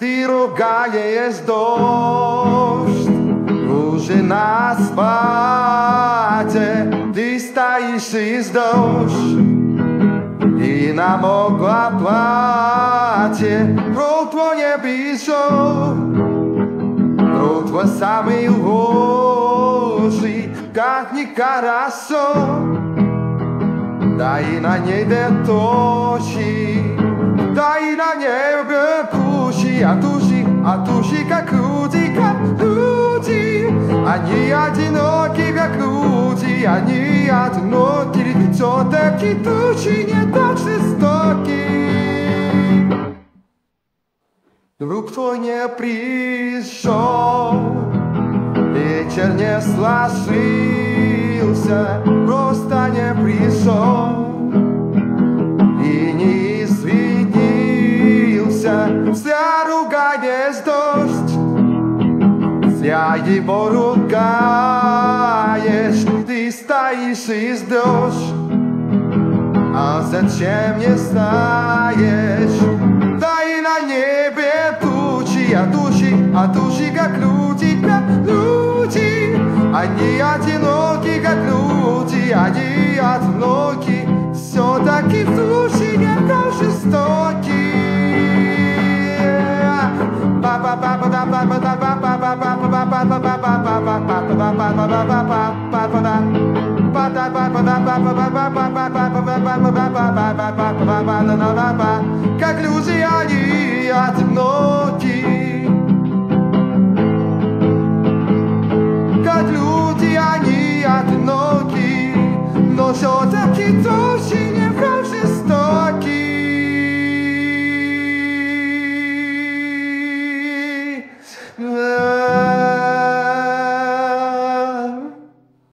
Дорогая, есть дождь, уже на спаде. Ты стоишь и ждешь, и намокло платье. Рот твое бежал, рот твой самый лучший, как нехорошо, да и на небе тучи, да и на небе тучи, а тучи как люди, они одиноки, как люди, они одиноки, все-таки тучи не так жестоки. Друг твой не пришел, вечер не сложился, просто не пришел и не извинился. Вся ругает дождь, вся его ругаешь, ты стоишь и ждешь, а зачем не знаешь? Да и на небе тучи, а тучи как люди, они одиноки, как люди, они одиноки, все-таки тучи не так жестоки. Как люди, они одиноки.